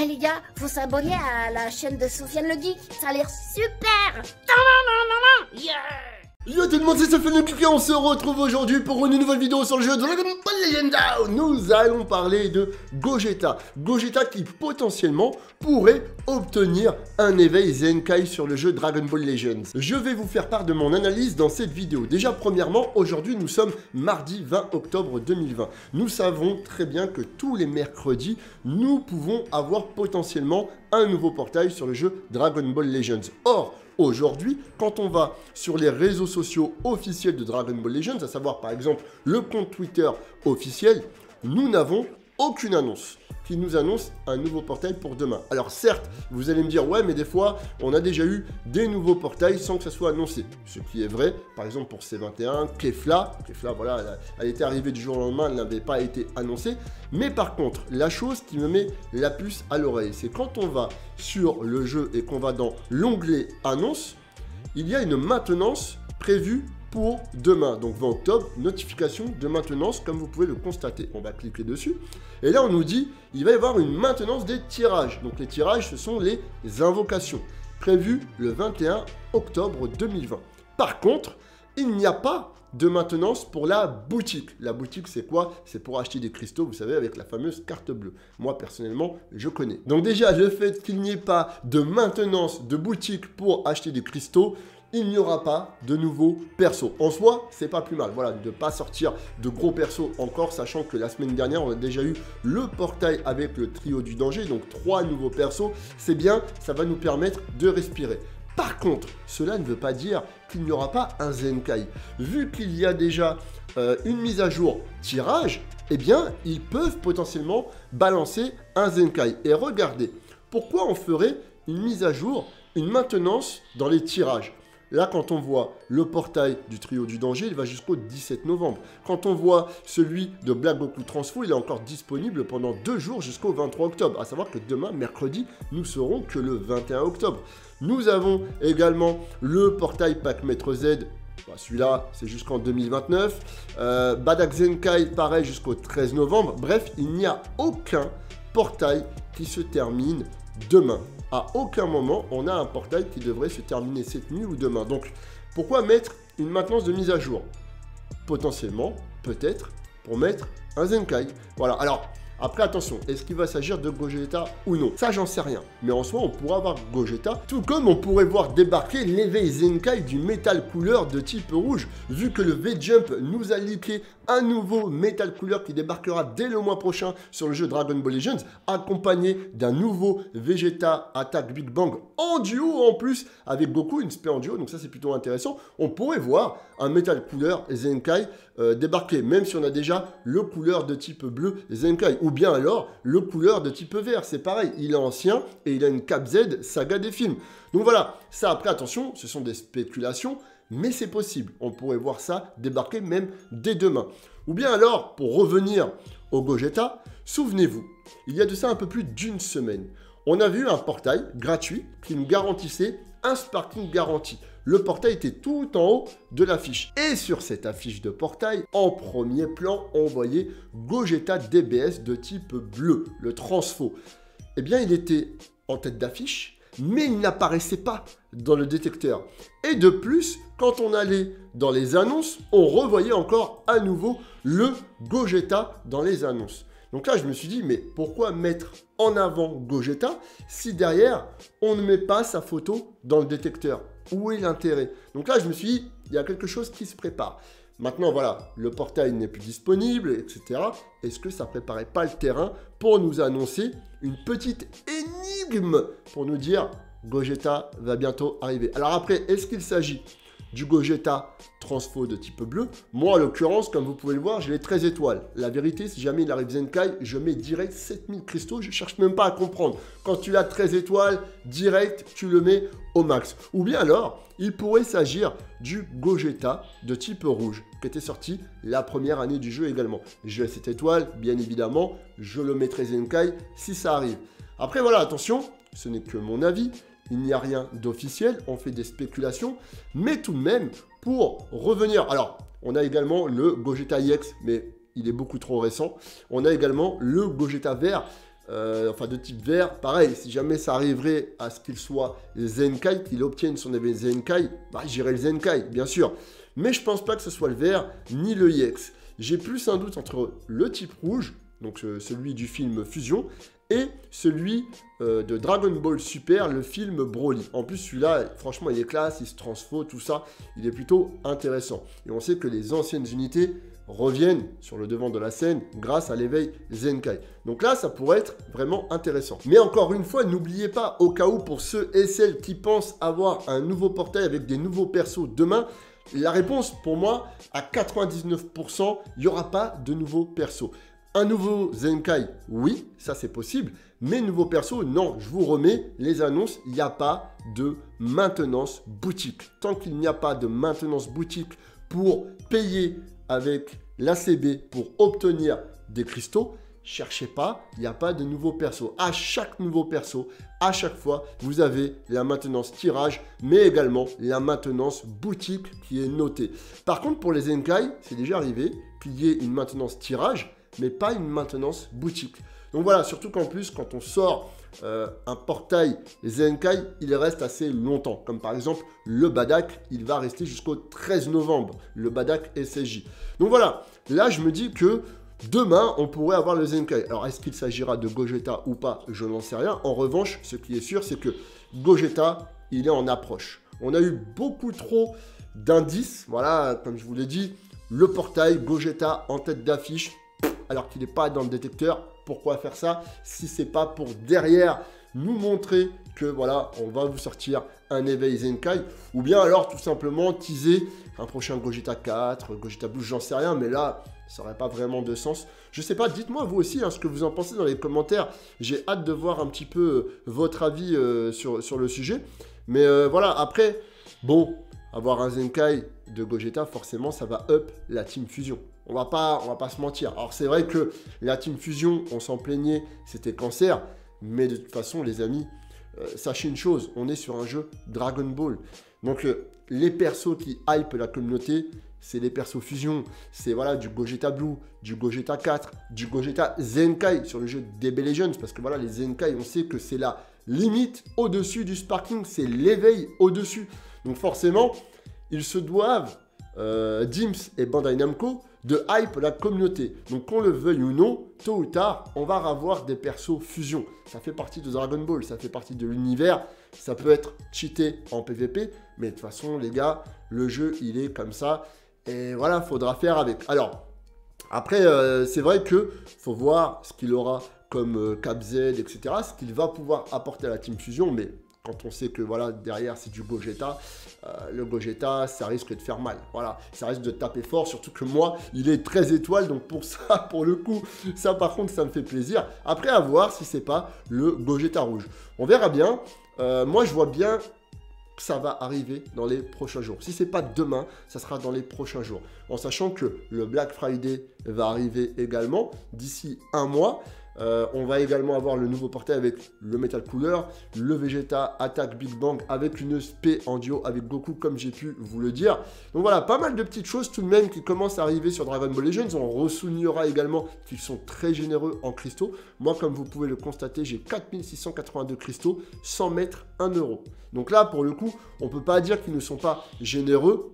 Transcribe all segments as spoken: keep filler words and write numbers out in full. Eh hey, les gars, faut s'abonner à la chaîne de Sofian Le Geek, ça a l'air super. Yeah. Yo tout le monde, c'est Sofian Le Geek et on se retrouve aujourd'hui pour une nouvelle vidéo sur le jeu de Dragon Ball Legends. Nous allons parler de Gogeta. Gogeta qui potentiellement pourrait obtenir un éveil Zenkai sur le jeu Dragon Ball Legends. Je vais vous faire part de mon analyse dans cette vidéo. Déjà premièrement, aujourd'hui nous sommes mardi vingt octobre deux mille vingt. Nous savons très bien que tous les mercredis, nous pouvons avoir potentiellement un nouveau portail sur le jeu Dragon Ball Legends. Or, aujourd'hui, quand on va sur les réseaux sociaux officiels de Dragon Ball Legends, à savoir par exemple le compte Twitter officiel, nous n'avons aucune annonce qui nous annonce un nouveau portail pour demain. Alors certes, vous allez me dire, ouais, mais des fois, on a déjà eu des nouveaux portails sans que ça soit annoncé. Ce qui est vrai, par exemple pour C vingt et un, Kefla, Kefla, voilà, elle, a, elle était arrivée du jour au lendemain, elle n'avait pas été annoncée. Mais par contre, la chose qui me met la puce à l'oreille, c'est quand on va sur le jeu et qu'on va dans l'onglet annonce, il y a une maintenance prévue pour demain, donc vingt octobre, notification de maintenance, comme vous pouvez le constater. On va cliquer dessus, et là on nous dit, il va y avoir une maintenance des tirages. Donc les tirages, ce sont les invocations, prévues le vingt et un octobre deux mille vingt. Par contre, il n'y a pas de maintenance pour la boutique. La boutique, c'est quoi? C'est pour acheter des cristaux, vous savez, avec la fameuse carte bleue. Moi, personnellement, je connais. Donc déjà, le fait qu'il n'y ait pas de maintenance de boutique pour acheter des cristaux, il n'y aura pas de nouveaux persos. En soi, c'est pas plus mal, voilà, de ne pas sortir de gros persos encore, sachant que la semaine dernière, on a déjà eu le portail avec le trio du danger, donc trois nouveaux persos, c'est bien, ça va nous permettre de respirer. Par contre, cela ne veut pas dire qu'il n'y aura pas un Zenkai. Vu qu'il y a déjà euh, une mise à jour tirage, eh bien, ils peuvent potentiellement balancer un Zenkai. Et regardez, pourquoi on ferait une mise à jour, une maintenance dans les tirages? Là, quand on voit le portail du trio du danger, il va jusqu'au dix-sept novembre. Quand on voit celui de Black Goku Transfo, il est encore disponible pendant deux jours jusqu'au vingt-trois octobre. À savoir que demain, mercredi, nous serons que le vingt et un octobre. Nous avons également le portail Pac-Maitre Z. Bah, celui-là, c'est jusqu'en deux mille vingt-neuf. Euh, Bardock Zenkai, pareil, jusqu'au treize novembre. Bref, il n'y a aucun portail qui se termine demain. À aucun moment, on a un portail qui devrait se terminer cette nuit ou demain. Donc, pourquoi mettre une maintenance de mise à jour? Potentiellement, peut-être, pour mettre un Zenkai. Voilà, alors, après, attention, est-ce qu'il va s'agir de Gogeta ou non? Ça, j'en sais rien. Mais en soi, on pourra avoir Gogeta, tout comme on pourrait voir débarquer l'éveil Zenkai du Metal Cooler de type rouge, vu que le V-Jump nous a leaké un nouveau Metal Cooler qui débarquera dès le mois prochain sur le jeu Dragon Ball Legends, accompagné d'un nouveau Vegeta Attack Big Bang en duo en plus, avec Goku, une spé en duo, donc ça c'est plutôt intéressant. On pourrait voir un Metal Cooler Zenkai euh, débarquer, même si on a déjà le Cooler de type bleu Zenkai, ou bien alors le couleur de type vert, c'est pareil, il est ancien et il a une cap Z saga des films. Donc voilà, ça après attention, ce sont des spéculations, mais c'est possible. On pourrait voir ça débarquer même dès demain. Ou bien alors, pour revenir au Gogeta, souvenez-vous, il y a de ça un peu plus d'une semaine, on a vu un portail gratuit qui nous garantissait un sparking garanti. Le portail était tout en haut de l'affiche. Et sur cette affiche de portail, en premier plan, on voyait Gogeta D B S de type bleu, le transfo. Eh bien, il était en tête d'affiche, mais il n'apparaissait pas dans le détecteur. Et de plus, quand on allait dans les annonces, on revoyait encore à nouveau le Gogeta dans les annonces. Donc là, je me suis dit, mais pourquoi mettre en avant Gogeta si derrière, on ne met pas sa photo dans le détecteur? Où est l'intérêt? Donc là, je me suis dit, il y a quelque chose qui se prépare. Maintenant, voilà, le portail n'est plus disponible, et cetera. Est-ce que ça ne préparait pas le terrain pour nous annoncer une petite énigme pour nous dire Gogeta va bientôt arriver? Alors après, est-ce qu'il s'agit du Gogeta Transfo de type bleu? Moi, en l'occurrence, comme vous pouvez le voir, j'ai les treize étoiles. La vérité, si jamais il arrive Zenkai, je mets direct sept mille cristaux. Je cherche même pas à comprendre. Quand tu as treize étoiles, direct, tu le mets au max. Ou bien alors, il pourrait s'agir du Gogeta de type rouge, qui était sorti la première année du jeu également. J'ai sept étoiles, bien évidemment, je le mettrai Zenkai si ça arrive. Après, voilà, attention, ce n'est que mon avis. Il n'y a rien d'officiel, on fait des spéculations, mais tout de même, pour revenir... Alors, on a également le Gogeta I E X, mais il est beaucoup trop récent. On a également le Gogeta vert euh, enfin de type vert. Pareil, si jamais ça arriverait à ce qu'il soit Zenkai, qu'il obtienne son événement Zenkai, bah, j'irai le Zenkai, bien sûr. Mais je pense pas que ce soit le vert, ni le I E X. J'ai plus un doute entre le type rouge, donc euh, celui du film Fusion, et celui euh, de Dragon Ball Super, le film Broly. En plus, celui-là, franchement, il est classe, il se transfo, tout ça, il est plutôt intéressant. Et on sait que les anciennes unités reviennent sur le devant de la scène grâce à l'éveil Zenkai. Donc là, ça pourrait être vraiment intéressant. Mais encore une fois, n'oubliez pas, au cas où, pour ceux et celles qui pensent avoir un nouveau portail avec des nouveaux persos demain, la réponse, pour moi, à quatre-vingt-dix-neuf pour cent, il n'y aura pas de nouveaux persos. Un nouveau Zenkai, oui, ça c'est possible, mais nouveau perso, non, je vous remets les annonces, il n'y a pas de maintenance boutique. Tant qu'il n'y a pas de maintenance boutique pour payer avec l'A C B pour obtenir des cristaux, cherchez pas, il n'y a pas de nouveau perso. À chaque nouveau perso, à chaque fois, vous avez la maintenance tirage, mais également la maintenance boutique qui est notée. Par contre, pour les Zenkai, c'est déjà arrivé qu'il y ait une maintenance tirage, mais pas une maintenance boutique. Donc voilà, surtout qu'en plus, quand on sort euh, un portail Zenkai, il reste assez longtemps. Comme par exemple, le Bardock, il va rester jusqu'au treize novembre, le Bardock S S J. Donc voilà, là je me dis que demain, on pourrait avoir le Zenkai. Alors, est-ce qu'il s'agira de Gogeta ou pas? Je n'en sais rien. En revanche, ce qui est sûr, c'est que Gogeta, il est en approche. On a eu beaucoup trop d'indices. Voilà, comme je vous l'ai dit, le portail Gogeta en tête d'affiche, alors qu'il n'est pas dans le détecteur. Pourquoi faire ça si c'est pas pour derrière nous montrer que voilà, on va vous sortir un éveil Zenkai, ou bien alors tout simplement teaser un prochain Gogeta quatre, Gogeta Blue, j'en sais rien, mais là ça n'aurait pas vraiment de sens. Je sais pas, dites-moi vous aussi hein, ce que vous en pensez dans les commentaires. J'ai hâte de voir un petit peu votre avis euh, sur, sur le sujet. Mais euh, voilà, après, bon, avoir un Zenkai de Gogeta, forcément, ça va up la team fusion. On va pas, on va pas se mentir. Alors, c'est vrai que la team fusion, on s'en plaignait, c'était cancer. Mais de toute façon, les amis, euh, sachez une chose, on est sur un jeu Dragon Ball. Donc, euh, les persos qui hype la communauté, c'est les persos fusion. C'est voilà, du Gogeta Blue, du Gogeta quatre, du Gogeta Zenkai sur le jeu D B Legends. Parce que voilà, les Zenkai, on sait que c'est la limite au-dessus du Sparking. C'est l'éveil au-dessus. Donc forcément, ils se doivent, euh, Dims et Bandai Namco, de hype la communauté. Donc qu'on le veuille ou non, tôt ou tard, on va avoir des persos fusion. Ça fait partie de Dragon Ball, ça fait partie de l'univers, ça peut être cheaté en P V P, mais de toute façon, les gars, le jeu, il est comme ça, et voilà, faudra faire avec. Alors, après, euh, c'est vrai que faut voir ce qu'il aura comme euh, Cap Z, et cetera, ce qu'il va pouvoir apporter à la team fusion, mais quand on sait que voilà, derrière c'est du Gogeta, euh, le Gogeta, ça risque de faire mal. Voilà, ça risque de taper fort, surtout que moi, il est treize étoiles, donc pour ça, pour le coup, ça par contre, ça me fait plaisir. Après, à voir si c'est pas le Gogeta rouge. On verra bien. Euh, moi, je vois bien que ça va arriver dans les prochains jours. Si c'est pas demain, ça sera dans les prochains jours. En sachant que le Black Friday va arriver également d'ici un mois. Euh, on va également avoir le nouveau portail avec le Metal Cooler, le Vegeta Attack Big Bang avec une spé en duo avec Goku, comme j'ai pu vous le dire. Donc voilà, pas mal de petites choses tout de même qui commencent à arriver sur Dragon Ball Legends. On ressoulignera également qu'ils sont très généreux en cristaux. Moi, comme vous pouvez le constater, j'ai quatre mille six cent quatre-vingt-deux cristaux sans mettre un euro. Donc là, pour le coup, on ne peut pas dire qu'ils ne sont pas généreux.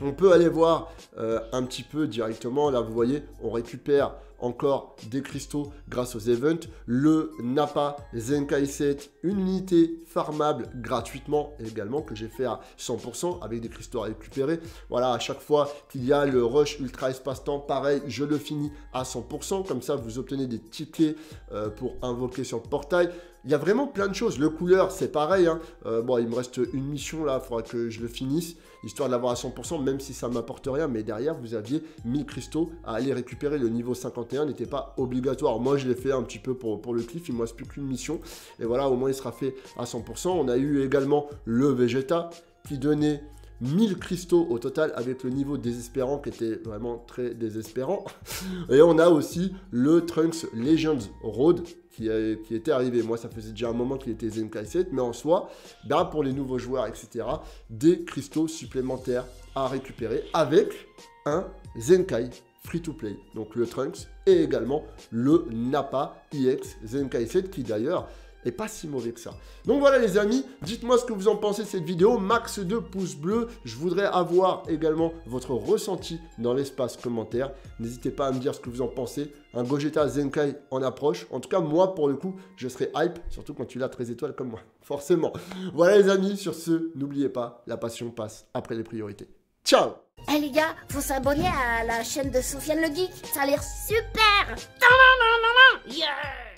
On peut aller voir euh, un petit peu directement. Là, vous voyez, on récupère encore des cristaux grâce aux events. Le Nappa Zenkai sept, une unité farmable gratuitement également que j'ai fait à cent pour cent avec des cristaux récupérés. Voilà, à chaque fois qu'il y a le Rush Ultra Espace-temps, pareil, je le finis à cent pour cent. Comme ça, vous obtenez des tickets euh, pour invoquer sur le portail. Il y a vraiment plein de choses. Le couleur, c'est pareil. Hein. Euh, bon, il me reste une mission là, il faudra que je le finisse, histoire de l'avoir à cent pour cent, même si ça ne m'apporte rien. Mais derrière, vous aviez mille cristaux à aller récupérer. Le niveau cinquante et un n'était pas obligatoire. Moi, je l'ai fait un petit peu pour, pour le cliff. Il ne me reste plus qu'une mission. Et voilà, au moins, il sera fait à cent pour cent. On a eu également le Vegeta qui donnait mille cristaux au total avec le niveau désespérant qui était vraiment très désespérant. Et on a aussi le Trunks Legends Road qui, a, qui était arrivé. Moi, ça faisait déjà un moment qu'il était Zenkai sept, mais en soi, bah, pour les nouveaux joueurs, et cetera, des cristaux supplémentaires à récupérer avec un Zenkai free-to-play, donc le Trunks et également le Nappa E X Zenkai sept qui d'ailleurs est pas si mauvais que ça. Donc voilà les amis, dites-moi ce que vous en pensez de cette vidéo, max de pouces bleus, je voudrais avoir également votre ressenti dans l'espace commentaire, n'hésitez pas à me dire ce que vous en pensez, un Gogeta Zenkai en approche, en tout cas moi pour le coup je serai hype, surtout quand tu as treize étoiles comme moi, forcément. Voilà les amis, sur ce, n'oubliez pas, la passion passe après les priorités. Ciao! Eh hey les gars, faut s'abonner à la chaîne de Sofian Le Geek, ça a l'air super! Yeah.